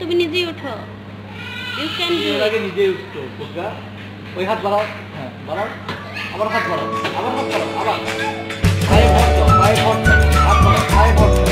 তুমি নিজেই ওঠো। You can do it. আগে নিজেই উঠো। বুঝা? ওই হাত বাড়াও। হ্যাঁ, বাড়াও। আবার হাত বাড়াও। আবার হাত বাড়াও। আবার। হাই হট। হাই হট। হাত বাড়াও। হাই হট।